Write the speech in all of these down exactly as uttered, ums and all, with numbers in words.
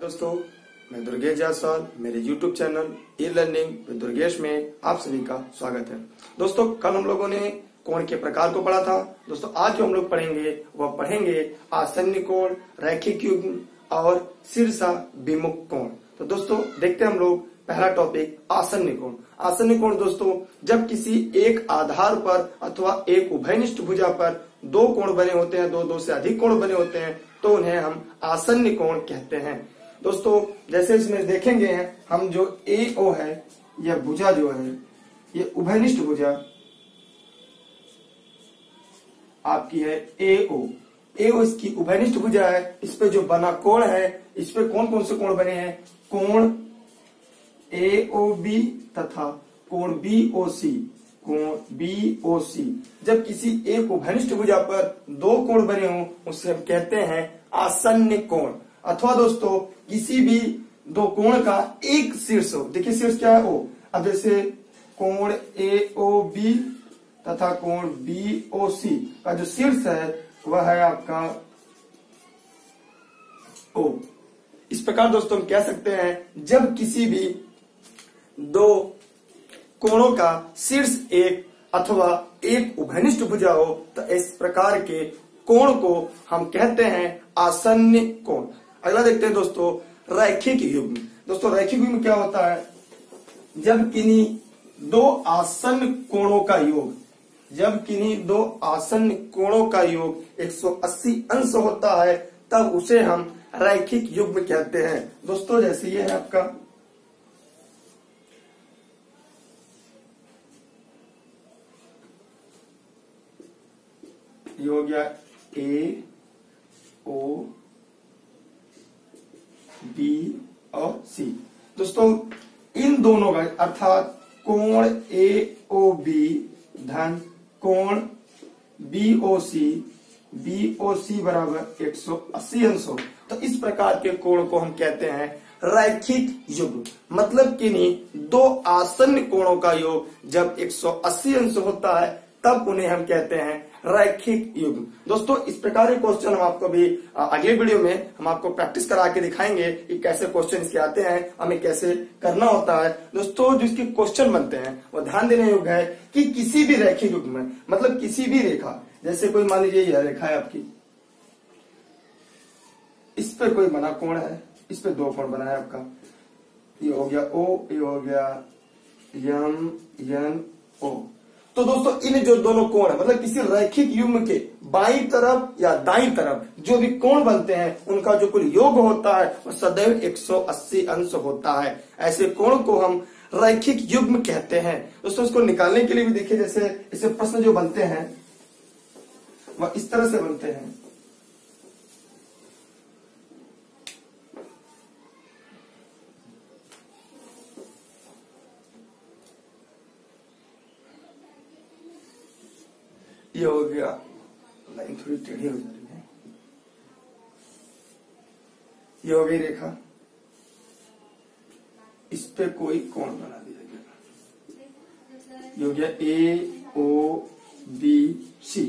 दोस्तों, मैं दुर्गेश जायसवाल, मेरे YouTube channel E learning with Durgesh में आप सभी का स्वागत है। दोस्तों, कल हम लोगों ने कोण के प्रकार को पढ़ा था। दोस्तों, आज जो हम लोग पढ़ेंगे वह पढ़ेंगे आसन्न कोण, रैखिक युग्म और शीर्षाभिमुख कोण। तो दोस्तों, देखते हैं हम लोग पहला टॉपिक आसन्न कोण। आसन्न कोण दोस्तों, जब किसी एक आधार पर अथवा एक उभयनिष्ठ भुजा पर दो कोण बने होते हैं, दो दो से अधिक कोण बने होते हैं, तो उन्हें हम आसन्न कोण कहते हैं। दोस्तों, जैसे इसमें देखेंगे हम, जो ए ओ है, यह भुजा जो है, ये उभयनिष्ठ भुजा आपकी है ए ओ। ए ओ इसकी उभयनिष्ठ भुजा है। इस पे जो बना कोण है, इस पे कौन कौन से कोण बने हैं? कोण ए ओ बी तथा कोण बी ओ सी। कोण बी ओ सी जब किसी एक उभयनिष्ठ भुजा पर दो कोण बने हों, उसे हम कहते हैं आसन्न कोण। अथवा दोस्तों, किसी भी दो कोण का एक शीर्ष हो। देखिए, शीर्ष क्या है? ओ। अब जैसे कोण ए ओ बी तथा कोण बी ओ सी का जो शीर्ष है वह है आपका ओ। इस प्रकार दोस्तों हम कह सकते हैं, जब किसी भी दो कोणों का शीर्ष एक अथवा एक उभयनिष्ठ भुजा हो, तो इस प्रकार के कोण को हम कहते हैं आसन्न कोण। अगला देखते हैं दोस्तों, रैखिक युग्म। दोस्तों, रैखिक युग्म क्या होता है? जब किन्हीं दो आसन्न कोणों का योग जब किन्हीं दो आसन्न कोणों का योग एक सौ अस्सी अंश होता है, तब उसे हम रैखिक युग्म कहते हैं। दोस्तों, जैसे ये है आपका ये हो गया ए ओ बी और सी। दोस्तों, इन दोनों का अर्थात कोण ए ओ बी धन कोण B O C B O C बराबर एक सौ अस्सी अंश हो, तो इस प्रकार के कोण को हम कहते हैं रैखिक युग्म। मतलब किन्हीं दो आसन्न कोणों का योग जब एक सौ अस्सी अंश होता है, तब उन्हें हम कहते हैं रैखिक युग्म। दोस्तों, इस प्रकार के क्वेश्चन हम आपको भी अगले वीडियो में हम आपको प्रैक्टिस करा के दिखाएंगे कि कैसे क्वेश्चन इसके आते हैं, हमें कैसे करना होता है। दोस्तों, जो इसके क्वेश्चन बनते हैं वो ध्यान देने योग्य है कि किसी भी रैखिक युग्म में, मतलब किसी भी रेखा, जैसे कोई मान लीजिए यह रेखा है आपकी, इस पर कोई बना कोण है, इस पर दो कोण बना है आपका, ये हो गया ओ, ये हो गया यम यन ओ। तो दोस्तों, इन जो दोनों कोण है, मतलब किसी रैखिक युग्म के बाईं तरफ या दाईं तरफ जो भी कोण बनते हैं, उनका जो कुल योग होता है वो सदैव एक सौ अस्सी अंश होता है। ऐसे कोण को हम रैखिक युग्म कहते हैं। दोस्तों, इसको निकालने के लिए भी देखिए, जैसे इसे प्रश्न जो बनते हैं वह इस तरह से बनते हैं। ये हो गया, लाइन थोड़ी टेढ़ी हो जा रही है, ये हो गई रेखा, इस पे कोई कोण बना दिया गया, ये हो गया ए ओ बी सी।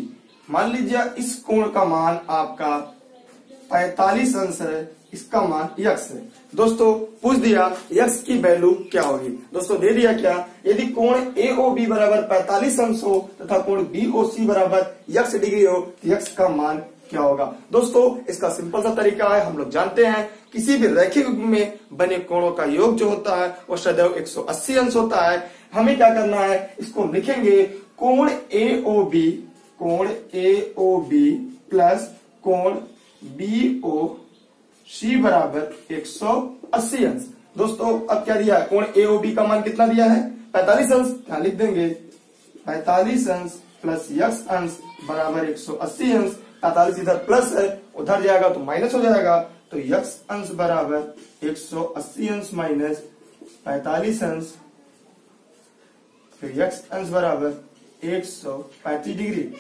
मान लीजिए इस कोण का मान आपका पैंतालीस अंश है, इसका मान यक्स है। दोस्तों, पूछ दिया यक्स की वैल्यू क्या होगी। दोस्तों, दे दिया क्या, यदि कोण ए ओ बी बराबर पैंतालीस अंश हो तथा कोण बी ओ सी बराबर यक्स डिग्री हो, तो यक्स का मान क्या होगा। दोस्तों, इसका सिंपल सा तरीका है, हम लोग जानते हैं किसी भी रैखिक युग्म में बने कोणों का योग जो होता है वो सदैव एक सौ अस्सी अंश होता है। हमें क्या करना है, इसको हम लिखेंगे कोण ए ओ बी कोण ए ओ बी प्लस कोण बी ओ सी बराबर एक सौ अस्सी अंश। दोस्तों, अब क्या दिया है, कोण ए ओ बी का मान कितना दिया है, पैंतालीस अंश। क्या लिख देंगे, पैंतालीस अंश प्लस यक्स अंश बराबर एक सौ अस्सी अंश। पैंतालीस इधर प्लस है, उधर जाएगा तो माइनस हो जाएगा, तो यक्स अंश बराबर एक सौ अस्सी अंश माइनस पैंतालीस अंश, फिर यक्स अंश बराबर एक सौ पैंतीस डिग्री।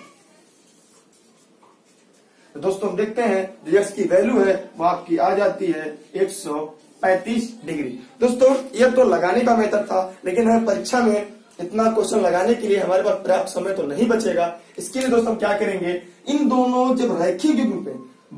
तो दोस्तों, हम देखते हैं जो यक्स की वैल्यू है वो आपकी आ जाती है एक सौ पैंतीस डिग्री। दोस्तों, यह तो लगाने का मेथड था, लेकिन हमें परीक्षा में इतना क्वेश्चन लगाने के लिए हमारे पास पर्याप्त समय तो नहीं बचेगा। इसके लिए दोस्तों हम क्या करेंगे, इन दोनों जब रैखिक युग्म पे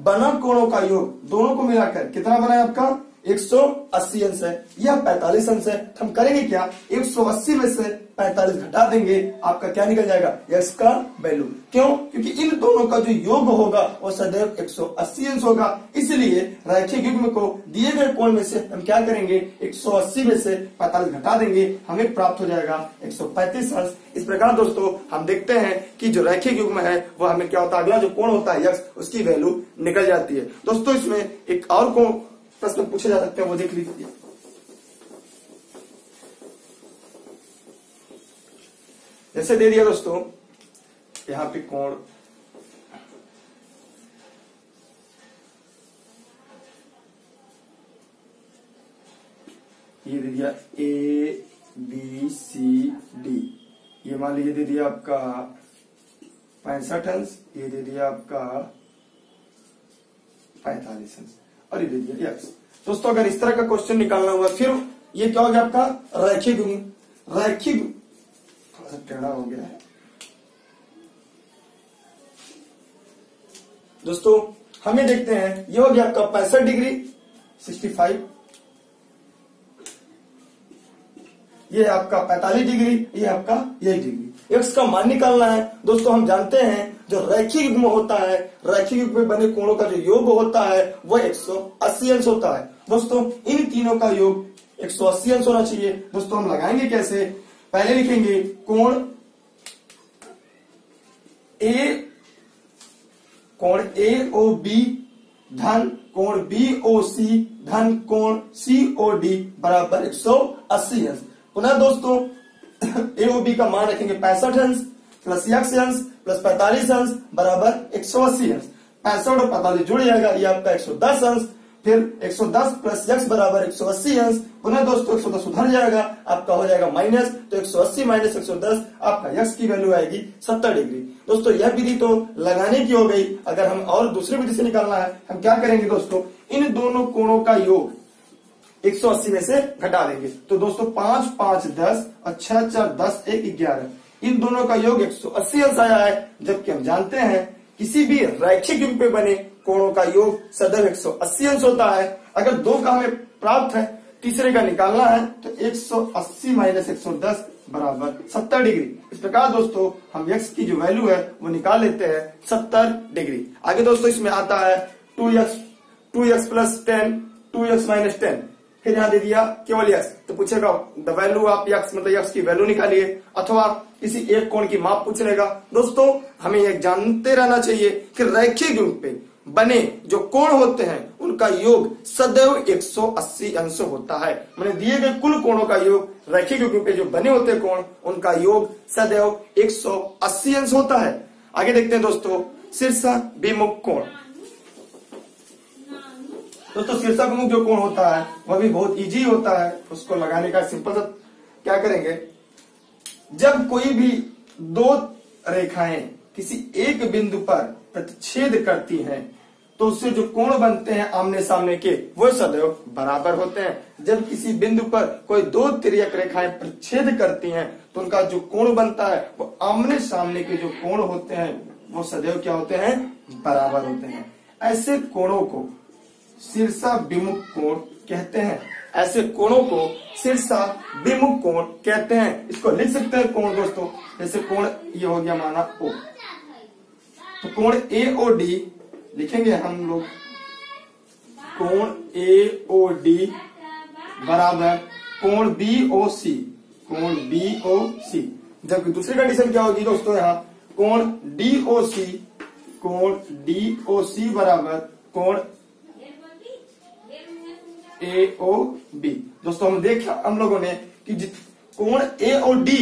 बना कोणों का योग दोनों को मिलाकर कितना बना है आपका एक सौ अस्सी अंश है, यह पैंतालीस अंश है। हम करेंगे क्या, एक सौ अस्सी में से पैंतालीस घटा देंगे, आपका क्या निकल जाएगा, x का वैल्यू। क्यों, क्योंकि इन दोनों का जो योग होगा वो सदैव एक सौ अस्सी अंश होगा। इसलिए रैखिक युग्म को दिए गए कोण में से हम क्या करेंगे, एक सौ अस्सी में से पैंतालीस घटा देंगे, हमें प्राप्त हो जाएगा एक सौ पैंतीस अंश। इस प्रकार दोस्तों हम देखते हैं कि जो रैखिक युग्म है वह हमें क्या होता है, अगला जो कोण होता है x, उसकी वैल्यू निकल जाती है। दोस्तों इसमें एक और को प्रश्न पूछे जा सकते हैं, वो देख लीजिए। जैसे दे दिया दोस्तों, यहाँ पे कोण ये दे दिया ए बी सी डी, ये मान लीजिए दे दिया आपका पैंसठ अंश, ये दे दिया आपका पैंतालीस अंश और ये दे दिया एक्स। दोस्तों अगर इस तरह का क्वेश्चन निकालना हुआ, फिर ये क्या हो गया आपका रैखिक युग्म, रैखिक थोड़ा सा टेढ़ा हो गया है। दोस्तों हमें देखते हैं, ये हो गया आपका पैंसठ डिग्री सिक्सटी फाइव, ये आपका पैंतालीस डिग्री, ये आपका एक डिग्री। एक्स का मान निकालना है। दोस्तों हम जानते हैं जो रैखिक युग्म होता है, रैखिक युग्म में बने कोणों का जो योग होता है वह एक सौ अस्सी अंश होता है। दोस्तों इन तीनों का योग एक सौ अस्सी अंश होना चाहिए। दोस्तों हम लगाएंगे कैसे, पहले लिखेंगे कोण ए, कोण ए ओ बी धन कोण बी ओ सी धन कोण सी ओ डी बराबर एक सौ अस्सी अंश। पुनः दोस्तों ए ओ बी का मान रखेंगे पैंसठ अंश प्लस एक्स अंश प्लस पैंतालीस अंश बराबर एक सौ अस्सी अंश। पैंसठ और पैंतालीस जुड़ जाएगा, ये आपका एक सौ दस अंश, फिर एक सौ दस प्लस x बराबर एक सौ अस्सी अंश। पुनः दोस्तों एक सौ दस उधर जाएगा, आपका हो जाएगा माइनस, तो एक सौ अस्सी माइनस एक सौ दस आपका x की वैल्यू आएगी सत्तर डिग्री। दोस्तों यह विधि तो लगाने की हो गई। अगर हम और दूसरी विधि से निकालना है, हम क्या करेंगे दोस्तों, इन दोनों कोणों का योग एक सौ अस्सी में से घटा देंगे। तो दोस्तों पांच पांच दस और छह चार दस एक ग्यारह, इन दोनों का योग एक सौ अस्सी अंश आया है। जबकि हम जानते हैं किसी भी रैखिक युग्म पे बने कोणों का योग सदैव एक सौ अस्सी अंश होता है। अगर दो का हमें प्राप्त है, तीसरे का निकालना है, तो एक सौ अस्सी माइनस एक सौ दस बराबर सत्तर डिग्री। इस प्रकार दोस्तों हम x की जो वैल्यू है वो निकाल लेते हैं सत्तर डिग्री। आगे दोस्तों इसमें आता है two x, two x plus ten, two x minus ten, फिर यहाँ दे दिया केवल x, तो पूछेगा द वैल्यू आप x, मतलब x की वैल्यू निकालिए, अथवा किसी एक कोण की माप पूछ लेगा। दोस्तों हमें यह जानते रहना चाहिए कि रैखिक युग्म पे बने जो कोण होते हैं उनका योग सदैव एक सौ अस्सी अंश होता है। मैंने दिए गए कुल कोणों का योग, रैखिक युग्म पे जो बने होते हैं कोण, उनका योग सदैव एक सौ अस्सी अंश होता है। आगे देखते हैं दोस्तों शीर्षाभिमुख कोण। दोस्तों शीर्षाभिमुख जो कोण होता है वह भी बहुत इजी होता है, उसको लगाने का सिंपल सा क्या करेंगे, जब कोई भी दो रेखाएं किसी एक बिंदु पर प्रतिच्छेद करती हैं तो उससे जो कोण बनते हैं आमने सामने के वो सदैव बराबर होते हैं। जब किसी बिंदु पर कोई दो तिर्यक रेखाएं प्रतिच्छेद करती हैं तो उनका जो कोण बनता है वो आमने सामने के जो कोण होते हैं वो सदैव क्या होते हैं, बराबर होते हैं। ऐसे कोणों को शीर्षाभिमुख कोण कहते हैं। ऐसे कोणों को शीर्षाभिमुख कोण कहते हैं। इसको लिख सकते हैं कोण दोस्तों, जैसे कोण ये हो गया माना O, तो कोण A O D लिखेंगे हम लोग, कोण A O D बराबर कोण B O C, कोण B O C। जबकि दूसरी कंडीशन क्या होगी दोस्तों, यहाँ कोण D O C, कोण D O C बराबर कोण A O B। दोस्तों हम देखा हम लोगों ने कि कोण A O D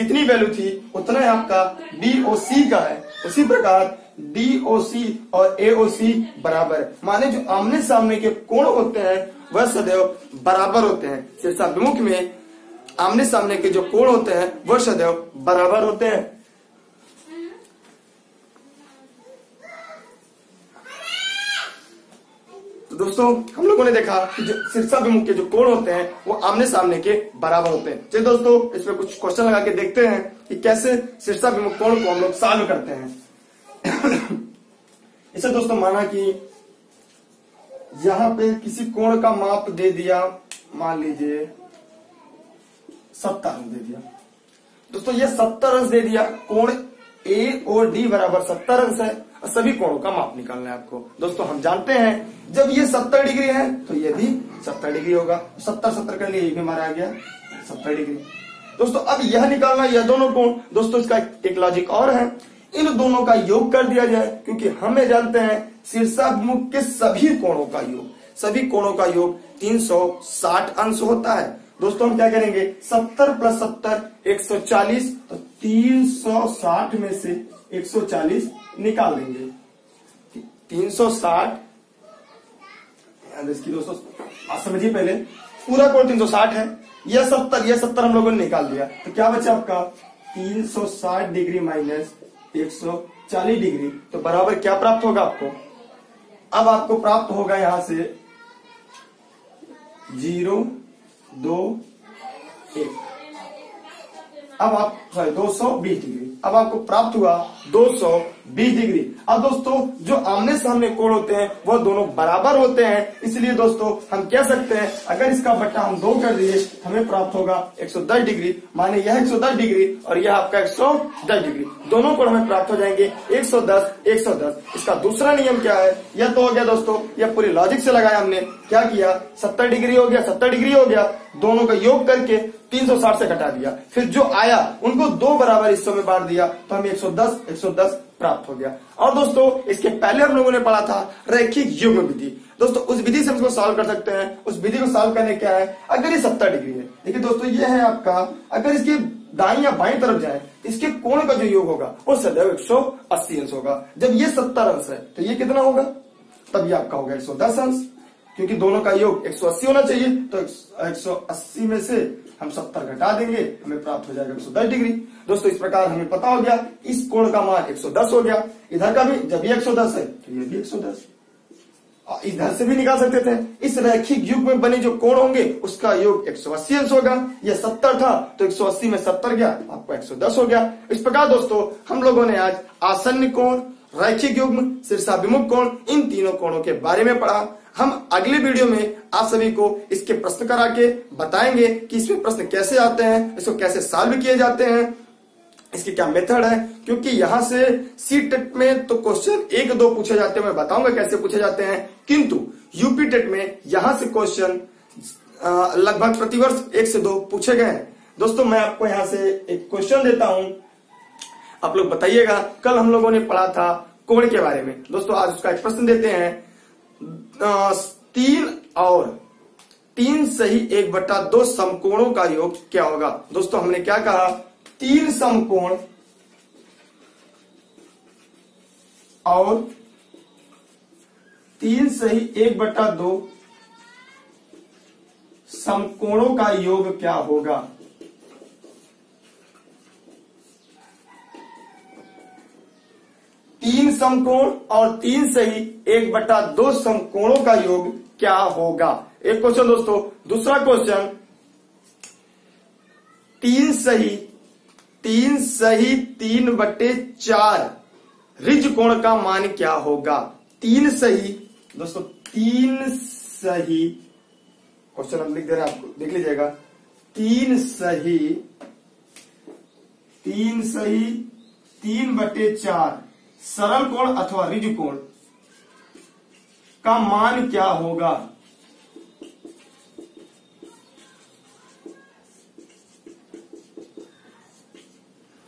जितनी वैल्यू थी उतना है आपका B O C का है। उसी प्रकार D O C और A O C बराबर, माने जो आमने सामने के कोण होते हैं वह सदैव बराबर होते हैं। शीर्षाभिमुख में आमने सामने के जो कोण होते हैं वह सदैव बराबर होते हैं। तो दोस्तों हम लोगों ने देखा कि जो शीर्षाभिमुख के जो कोण होते हैं वो आमने सामने के बराबर होते हैं। चलिए दोस्तों इसमें कुछ क्वेश्चन लगा के देखते हैं कि कैसे शीर्षाभिमुख कोण को हम लोग सॉल्व करते हैं। इसे दोस्तों माना कि यहाँ पे किसी कोण का माप दे दिया, मान लीजिए सत्तर अंश दे दिया। दोस्तों ये सत्तर अंश दे दिया, कोण ए और डी बराबर सत्तर अंश है और सभी कोणों का माप निकालना है आपको। दोस्तों हम जानते हैं जब ये सत्तर डिग्री है तो ये भी सत्तर डिग्री होगा, सत्तर सत्तर कर लिए ये भी हमारा आ गया सत्तर डिग्री। दोस्तों अब यह निकालना यह दोनों कोण, दोस्तों इसका एक लॉजिक और है, इन दोनों का योग कर दिया जाए क्योंकि हमें जानते हैं शीर्षाभिमुख के सभी कोणों का योग, सभी कोणों का योग तीन सौ साठ अंश होता है। दोस्तों हम क्या करेंगे सत्तर प्लस सत्तर एक सौ चालीस, तो तीन सौ साठ में से एक सौ चालीस निकाल देंगे। तीन सौ साठ इसकी दोस्तों आप समझिए, पहले पूरा कोण तीन सौ साठ है, यह सत्तर, यह सत्तर हम लोगों ने निकाल दिया तो क्या बचा आपका तीन सौ साठ डिग्री माइनस एक सौ चालीस डिग्री, तो बराबर क्या प्राप्त होगा आपको। अब आपको प्राप्त होगा यहां से जीरो दो एक, अब आप सॉरी दो सौ बीस डिग्री, अब आपको प्राप्त हुआ दो सौ बीस डिग्री। अब दोस्तों जो आमने सामने कोण होते हैं वह दोनों बराबर होते हैं, इसलिए दोस्तों हम कह सकते हैं अगर इसका बट्टा हम दो कर दिए हमें प्राप्त होगा एक सौ दस डिग्री, माने यह एक सौ दस डिग्री और यह आपका एक सौ दस डिग्री, दोनों कोण हमें प्राप्त हो जाएंगे एक सौ दस एक सौ दस। इसका दूसरा नियम क्या है, यह तो हो गया दोस्तों, यह पूरी लॉजिक से लगाया हमने, क्या किया सत्तर डिग्री हो गया सत्तर डिग्री हो गया, दोनों का योग करके तीन सौ साठ से घटा दिया, फिर जो आया उनको दो बराबर हिस्सों में बांट दिया तो हमें एक सौ दस एक सौ दस प्राप्त हो गया। और दोस्तों इसके पहले हम लोगों ने पढ़ा था रैखिक युग्म विधि, दोस्तों उस विधि से हम इसको सॉल्व कर सकते हैं। उस विधि को सॉल्व करने क्या है, अगर ये सत्तर डिग्री है, देखिए दोस्तों ये है आपका, अगर इसके दाई या बाई तरफ जाए इसके कोण का जो योग होगा वो सदैव एक सौ अस्सी अंश होगा। जब ये सत्तर अंश है तो ये कितना होगा, तब ये आपका होगा एक सौ दस अंश, क्योंकि दोनों का योग एक सौ अस्सी होना चाहिए, तो एक सौ अस्सी में से हम सत्तर घटा देंगे हमें प्राप्त हो जाएगा एक सौ दस डिग्री। दोस्तों इस प्रकार हमें पता हो गया इस कोण का मान एक सौ दस हो गया, इधर का भी जब ये एक सौ दस है तो ये भी एक सौ दस, और इधर से भी निकाल सकते थे। इस रैखिक युग्म में बने जो कोण होंगे उसका योग एक सौ अस्सी अंश होगा, यह सत्तर था तो एक सौ अस्सी में सत्तर गया आपका एक सौ दस हो गया। इस प्रकार दोस्तों हम लोगों ने आज आसन्न कोण, रैखिक युग्म, शीर्षाभिमुख कोण, इन तीनों कोणों के बारे में पढ़ा। हम अगले वीडियो में आप सभी को इसके प्रश्न करा के बताएंगे कि इसमें प्रश्न कैसे आते हैं, इसको कैसे सॉल्व किए जाते हैं, इसकी क्या मेथड है, क्योंकि यहां से सीटेट में तो क्वेश्चन एक दो पूछे जाते हैं, मैं बताऊंगा कैसे पूछे जाते हैं, किंतु यूपी टेट में यहां से क्वेश्चन लगभग प्रतिवर्ष एक से दो पूछे गए हैं। दोस्तों मैं आपको यहाँ से एक क्वेश्चन देता हूँ, आप लोग बताइएगा। कल हम लोगों ने पढ़ा था कोण के बारे में, दोस्तों आज उसका एक प्रश्न देते हैं। तीन और तीन सही एक बट्टा दो समकोणों का योग क्या होगा। दोस्तों हमने क्या कहा, तीन समकोण और तीन सही एक बट्टा दो समकोणों का योग क्या होगा। तीन समकोण और तीन सही एक बटा दो समकोणों का योग क्या होगा, एक क्वेश्चन। दोस्तों दूसरा क्वेश्चन, तीन सही तीन सही तीन बटे चार रिज कोण का मान क्या होगा। तीन सही दोस्तों तीन सही क्वेश्चन हम लिख दे रहे हैं, आपको देख लीजिएगा। तीन सही तीन सही तीन बटे चार सरल कोण अथवा रिज कोण का मान क्या होगा।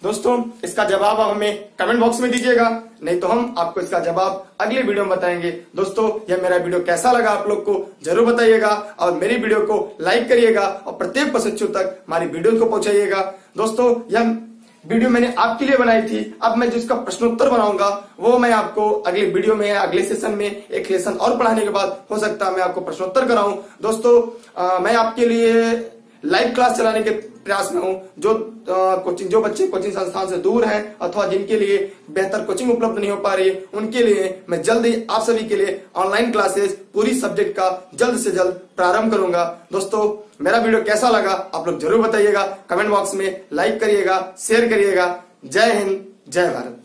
दोस्तों इसका जवाब आप हमें कमेंट बॉक्स में दीजिएगा, नहीं तो हम आपको इसका जवाब अगले वीडियो में बताएंगे। दोस्तों यह मेरा वीडियो कैसा लगा आप लोग को जरूर बताइएगा, और मेरी वीडियो को लाइक करिएगा और प्रत्येक बच्चों तक हमारी वीडियो को पहुंचाइएगा। दोस्तों यह वीडियो मैंने आपके लिए बनाई थी, अब मैं जिसका प्रश्नोत्तर बनाऊंगा वो मैं आपको अगले वीडियो में, अगले सेशन में एक लेसन और पढ़ाने के बाद हो सकता है मैं आपको प्रश्नोत्तर कराऊं। दोस्तों आ, मैं आपके लिए लाइव क्लास चलाने के प्रयास में हूं, जो आ, कोचिंग जो बच्चे कोचिंग संस्थान से दूर हैं अथवा जिनके लिए बेहतर कोचिंग उपलब्ध नहीं हो पा रही उनके लिए मैं जल्द ही आप सभी के लिए ऑनलाइन क्लासेस पूरी सब्जेक्ट का जल्द से जल्द प्रारंभ करूंगा। दोस्तों मेरा वीडियो कैसा लगा आप लोग जरूर बताइएगा, कमेंट बॉक्स में लाइक करिएगा, शेयर करिएगा। जय हिंद, जय भारत।